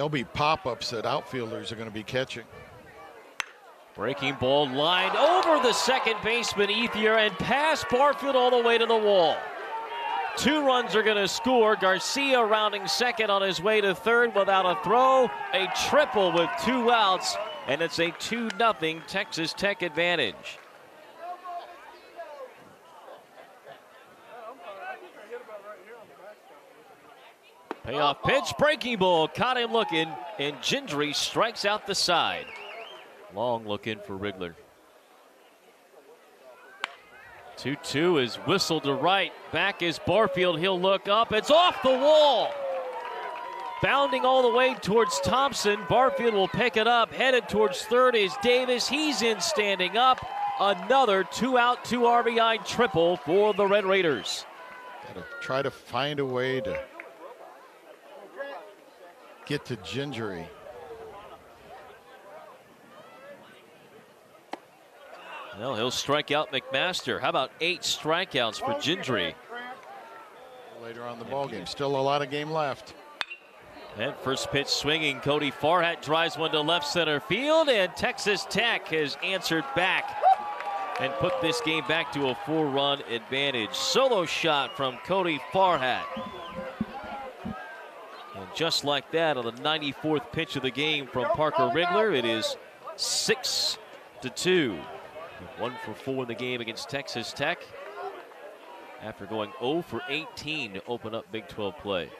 There'll be pop-ups that outfielders are going to be catching. Breaking ball lined over the second baseman, Ethier, and past Barfield all the way to the wall. 2 runs are going to score. Garcia rounding second on his way to third without a throw. A triple with 2 outs, and it's a 2-0 Texas Tech advantage. Payoff pitch, breaking ball, caught him looking, and Gendry strikes out the side. Long look in for Wrigley. 2-2 is whistled to right. Back is Barfield. He'll look up. It's off the wall. Bounding all the way towards Thompson. Barfield will pick it up. Headed towards third is Davis. He's in standing up. Another 2-out, 2 RBI triple for the Red Raiders. Gotta try to find a way to get to Gingery. Well, he'll strike out McMaster. How about 8 strikeouts for Gendry? Later on the ballgame. Still a lot of game left. And first pitch swinging. Cody Farhat drives one to left center field, and Texas Tech has answered back and put this game back to a 4-run advantage. Solo shot from Cody Farhat. And just like that, on the 94th pitch of the game from Parker Wrigley, it is 6-2. 1 for 4 in the game against Texas Tech after going 0 for 18 to open up Big 12 play.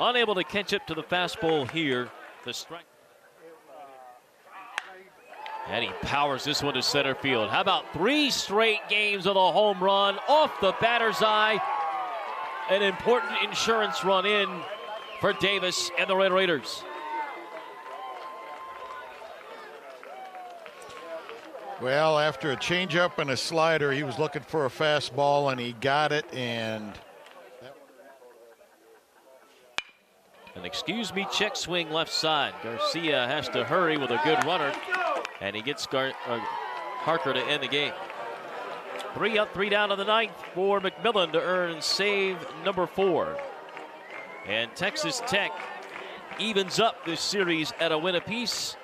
Unable to catch up to the fastball here. The strike. And he powers this one to center field. How about 3 straight games of a home run off the batter's eye? An important insurance run in for Davis and the Red Raiders. Well, after a changeup and a slider, he was looking for a fastball, and he got it. And excuse me, check swing left side. Garcia has to hurry with a good runner. And he gets Harker to end the game. 3 up, 3 down in the 9th for McMillan to earn save number 4. And Texas Tech evens up this series at a win apiece.